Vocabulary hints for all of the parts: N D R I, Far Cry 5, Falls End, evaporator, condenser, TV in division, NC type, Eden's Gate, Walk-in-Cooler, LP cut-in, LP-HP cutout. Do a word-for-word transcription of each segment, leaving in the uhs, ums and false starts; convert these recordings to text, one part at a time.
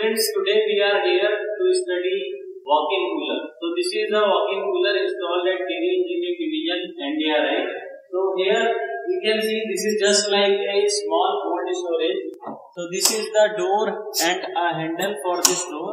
Students, today we are here to study walk-in cooler. So this is a walk-in cooler installed at T V in division and N D R I. So here you can see this is just like a small cold storage. So this is the door and a handle for this door.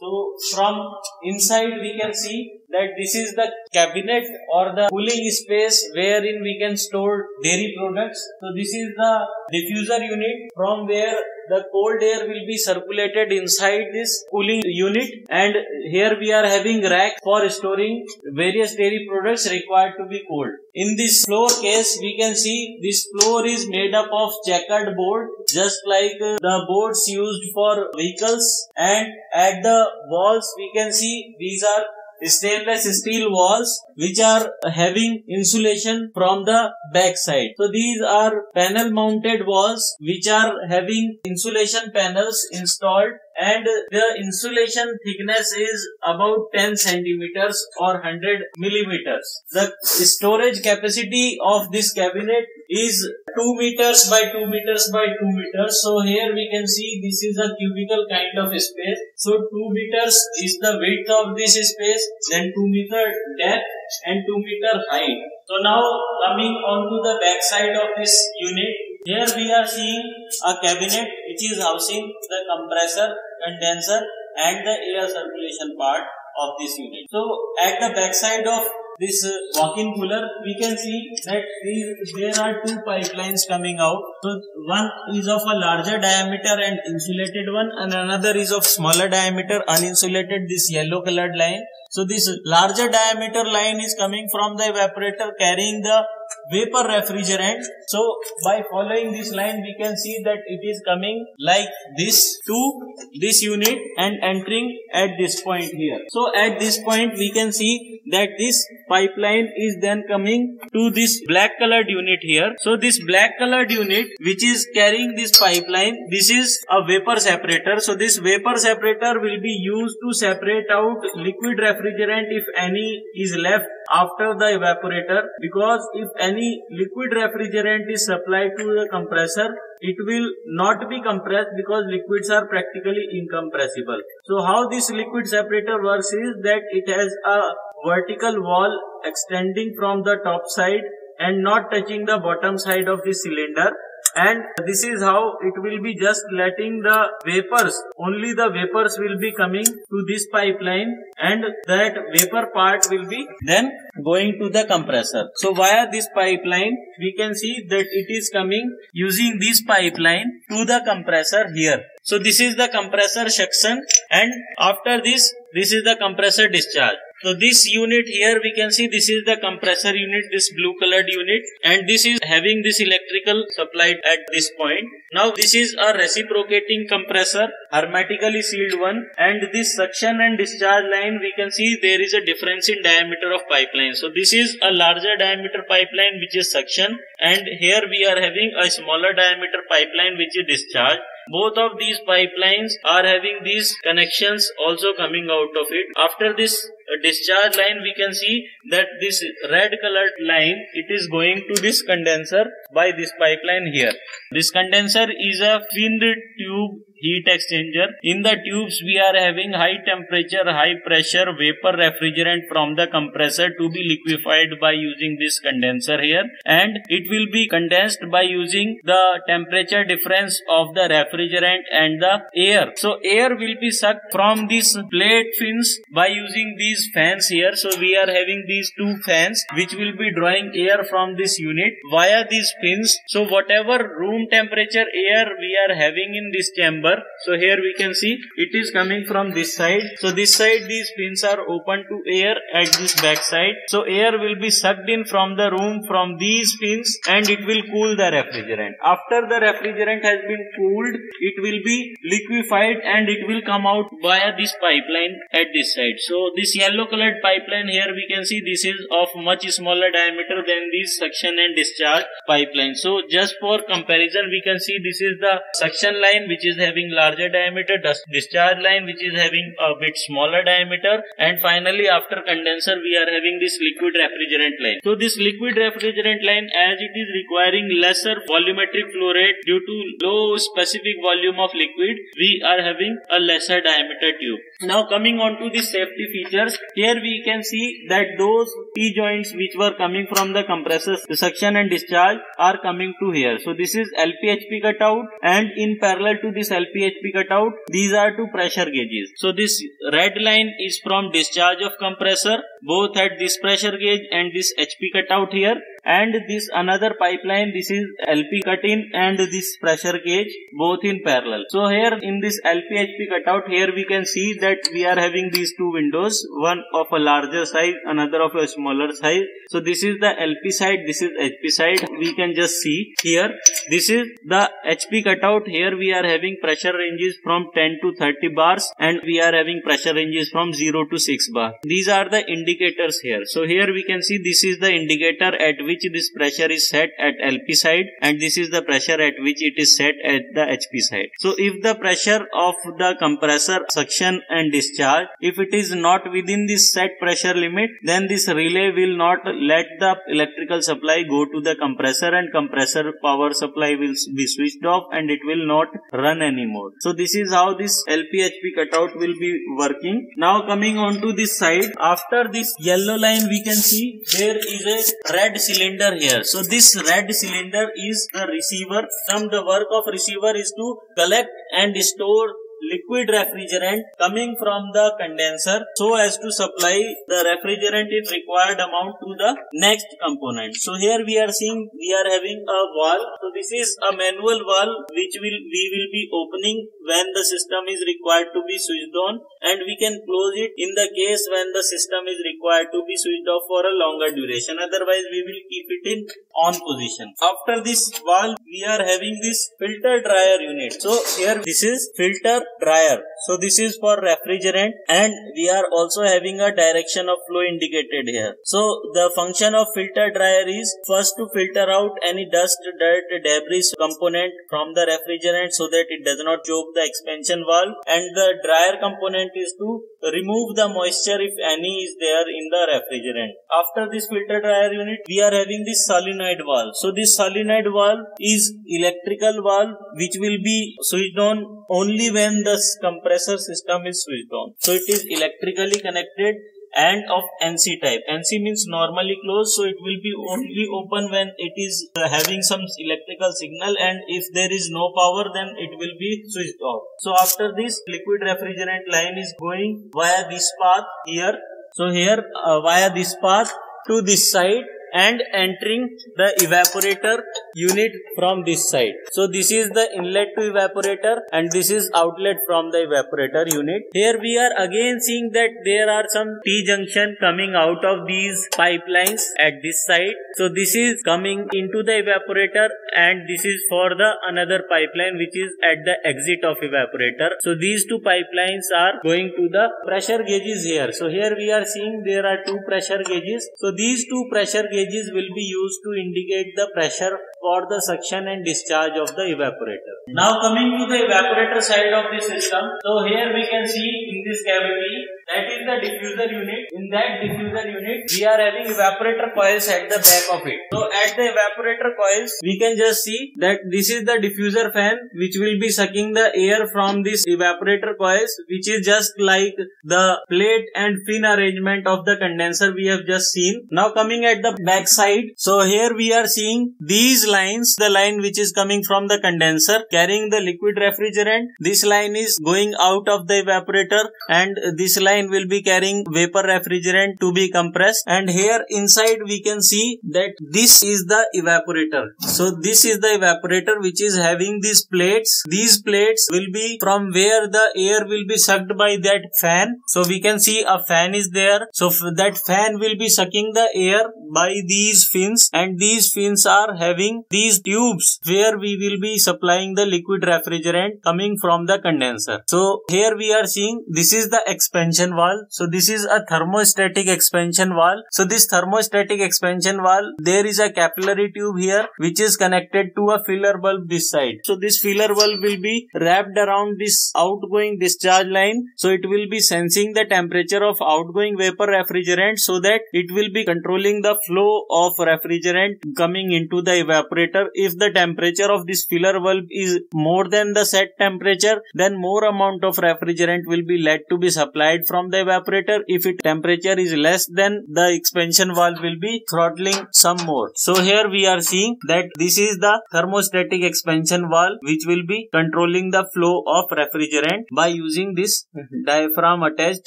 So from inside we can see that this is the cabinet or the cooling space wherein we can store dairy products. So this is the diffuser unit from where the cold air will be circulated inside this cooling unit, and here we are having rack for storing various dairy products required to be cooled. In this floor case, we can see this floor is made up of checkered board, just like the boards used for vehicles, and at the walls we can see these are stainless steel walls which are having insulation from the back side. So these are panel mounted walls which are having insulation panels installed, and the insulation thickness is about ten centimeters or one hundred millimeters. The storage capacity of this cabinet is two meters by two meters by two meters. So here we can see this is a cubical kind of space. So two meters is the width of this space, then two meter depth and two meter height. So now coming onto the back side of this unit, here we are seeing a cabinet which is housing the compressor, condenser and the air circulation part of this unit. So at the back side of this walk-in cooler, we can see that these, there are two pipelines coming out. So one is of a larger diameter and insulated one, and another is of smaller diameter uninsulated, this yellow colored line. So this larger diameter line is coming from the evaporator carrying the vapor refrigerant. So by following this line we can see that it is coming like this to this unit and entering at this point here. So at this point we can see that this pipeline is then coming to this black colored unit here. So this black colored unit which is carrying this pipeline, this is a vapor separator. So this vapor separator will be used to separate out liquid refrigerant if any is left after the evaporator, because if any liquid refrigerant is supplied to the compressor, it will not be compressed because liquids are practically incompressible. So how this liquid separator works is that it has a vertical wall extending from the top side and not touching the bottom side of the cylinder, and this is how it will be just letting the vapors, only the vapors will be coming to this pipeline, and that vapor part will be then going to the compressor. So via this pipeline we can see that it is coming using this pipeline to the compressor here. So this is the compressor section, and after this, this is the compressor discharge. So this unit here we can see this is the compressor unit, this blue colored unit, and this is having this electrical supply at this point. Now this is a reciprocating compressor, hermetically sealed one, and this suction and discharge line we can see there is a difference in diameter of pipeline. So this is a larger diameter pipeline which is suction, and here we are having a smaller diameter pipeline which is discharge. Both of these pipelines are having these connections also coming out of it. After this discharge line we can see that this red colored line, it is going to this condenser by this pipeline here. This condenser is a finned tube heat exchanger. In the tubes we are having high temperature, high pressure vapor refrigerant from the compressor to be liquefied by using this condenser here, and it will be condensed by using the temperature difference of the refrigerant and the air. So air will be sucked from these plate fins by using these fans here. So we are having these two fans which will be drawing air from this unit via these fins. So whatever room temperature air we are having in this chamber, so here we can see it is coming from this side. So this side these pins are open to air at this back side. So air will be sucked in from the room from these pins, and it will cool the refrigerant. After the refrigerant has been cooled, it will be liquefied and it will come out via this pipeline at this side. So this yellow colored pipeline here we can see this is of much smaller diameter than this suction and discharge pipeline. So just for comparison we can see this is the suction line which is having having larger diameter, discharge line which is having a bit smaller diameter, and finally after condenser we are having this liquid refrigerant line. So this liquid refrigerant line, as it is requiring lesser volumetric flow rate due to low specific volume of liquid, we are having a lesser diameter tube. Now coming on to the safety features, here we can see that those T joints which were coming from the compressor suction and discharge are coming to here. So this is L P H P cutout, and in parallel to this L P H P cutout, these are two pressure gauges. So this red line is from discharge of compressor, both at this pressure gauge and this H P cutout here. And this another pipeline, this is L P cut-in and this pressure gauge, both in parallel. So here in this L P H P cutout, here we can see that we are having these two windows, one of a larger size, another of a smaller size. So this is the L P side, this is H P side, we can just see here. This is the H P cutout, here we are having pressure ranges from ten to thirty bars and we are having pressure ranges from zero to six bar. These are the indicators here. So here we can see this is the indicator at which which this pressure is set at L P side, and this is the pressure at which it is set at the H P side. So if the pressure of the compressor suction and discharge, if it is not within this set pressure limit, then this relay will not let the electrical supply go to the compressor, and compressor power supply will be switched off and it will not run anymore. So this is how this L P H P cutout will be working. Now coming on to this side, after this yellow line we can see there is a red cylinder cylinder here. So this red cylinder is the receiver. From the work of receiver is to collect and store liquid refrigerant coming from the condenser so as to supply the refrigerant in required amount to the next component. So here we are seeing we are having a valve. So this is a manual valve which will we will be opening when the system is required to be switched on, and we can close it in the case when the system is required to be switched off for a longer duration. Otherwise we will keep it in on position. After this valve we are having this filter dryer unit. So here this is filter dryer. So this is for refrigerant, and we are also having a direction of flow indicated here. So the function of filter dryer is first to filter out any dust, dirt, debris component from the refrigerant so that it does not choke the expansion valve, and the dryer component is to remove the moisture if any is there in the refrigerant. After this filter dryer unit we are having this solenoid valve. So this solenoid valve is electrical valve which will be switched on only when the compressor system is switched on. So it is electrically connected and of N C type. N C means normally closed, so it will be only open when it is having some electrical signal, and if there is no power then it will be switched off. So after this, liquid refrigerant line is going via this path here. So here uh, via this path to this side and entering the evaporator unit from this side. So this is the inlet to evaporator and this is outlet from the evaporator unit. Here we are again seeing that there are some T-junction coming out of these pipelines at this side. So this is coming into the evaporator, and this is for the another pipeline which is at the exit of evaporator. So these two pipelines are going to the pressure gauges here. So here we are seeing there are two pressure gauges. So these two pressure gauges will be used to indicate the pressure for the suction and discharge of the evaporator. Now coming to the evaporator side of the system. So here we can see in this cavity, that is the diffuser unit. In that diffuser unit we are having evaporator coils at the back of it. So at the evaporator coils we can just see that this is the diffuser fan which will be sucking the air from this evaporator coils, which is just like the plate and fin arrangement of the condenser we have just seen. Now coming at the back side. So here we are seeing these lines, the line which is coming from the condenser carrying the liquid refrigerant. This line is going out of the evaporator, and this line will be carrying vapor refrigerant to be compressed, and here inside we can see that this is the evaporator. So this is the evaporator which is having these plates. These plates will be from where the air will be sucked by that fan. So we can see a fan is there. So that fan will be sucking the air by these fins, and these fins are having using these tubes where we will be supplying the liquid refrigerant coming from the condenser. So here we are seeing this is the expansion valve. So this is a thermostatic expansion valve. So this thermostatic expansion valve, there is a capillary tube here which is connected to a filler bulb this side. So this filler bulb will be wrapped around this outgoing discharge line. So it will be sensing the temperature of outgoing vapor refrigerant so that it will be controlling the flow of refrigerant coming into the evaporator. If the temperature of this filler bulb is more than the set temperature, then more amount of refrigerant will be let to be supplied from the evaporator. If its temperature is less, then the expansion valve will be throttling some more. So here we are seeing that this is the thermostatic expansion valve which will be controlling the flow of refrigerant by using this diaphragm attached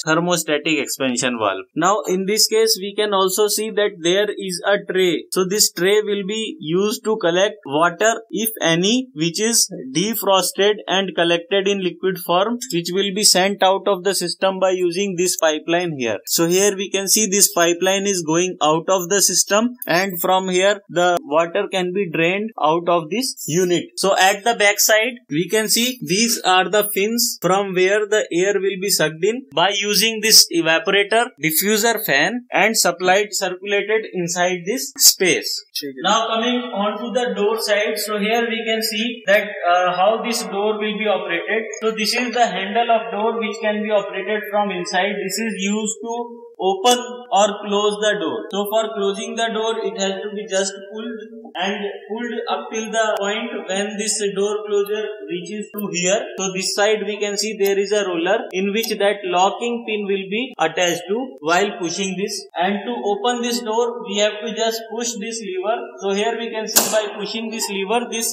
thermostatic expansion valve. Now in this case we can also see that there is a tray. So this tray will be used to collect water, if any, which is defrosted and collected in liquid form, which will be sent out of the system by using this pipeline here. So here we can see this pipeline is going out of the system, and from here the water can be drained out of this unit. So at the back side we can see these are the fins from where the air will be sucked in by using this evaporator, diffuser fan, and supplied circulated inside this space. Now coming on to the door side, so here we can see that uh, how this door will be operated. So this is the handle of door which can be operated from inside. This is used to open or close the door. So for closing the door it has to be just pulled and pulled up till the point when this door closure reaches to here. So this side we can see there is a roller in which that locking pin will be attached to while pushing this, and to open this door we have to just push this lever. So here we can see by pushing this lever this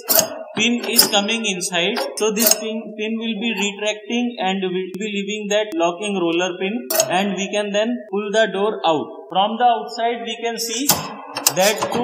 pin is coming inside. So this pin, pin will be retracting and will be leaving that locking roller pin, and we can then pull the door out. From the outside we can see that to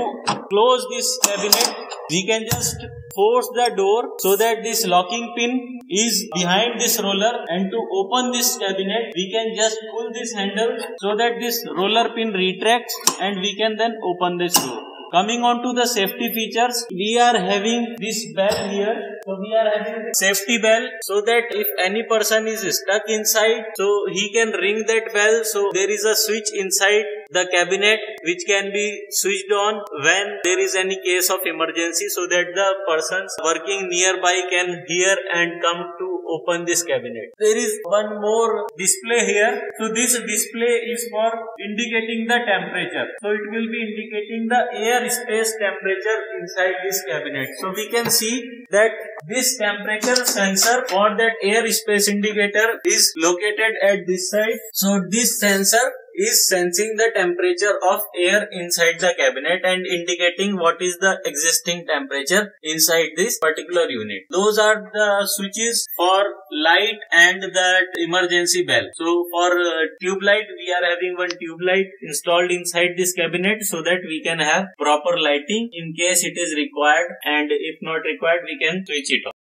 close this cabinet we can just force the door so that this locking pin is behind this roller, and to open this cabinet we can just pull this handle so that this roller pin retracts and we can then open this door. Coming on to the safety features, we are having this bell here. So we are having safety bell so that if any person is stuck inside, so he can ring that bell. So there is a switch inside the cabinet which can be switched on when there is any case of emergency, so that the persons working nearby can hear and come to open this cabinet. There is one more display here. So this display is for indicating the temperature. So it will be indicating the air space temperature inside this cabinet. So we can see that this temperature sensor or that air space indicator is located at this side. So this sensor is sensing the temperature of air inside the cabinet and indicating what is the existing temperature inside this particular unit. Those are the switches for light and the emergency bell. So for uh, tube light, we are having one tube light installed inside this cabinet so that we can have proper lighting in case it is required, and if not required we can switch it off.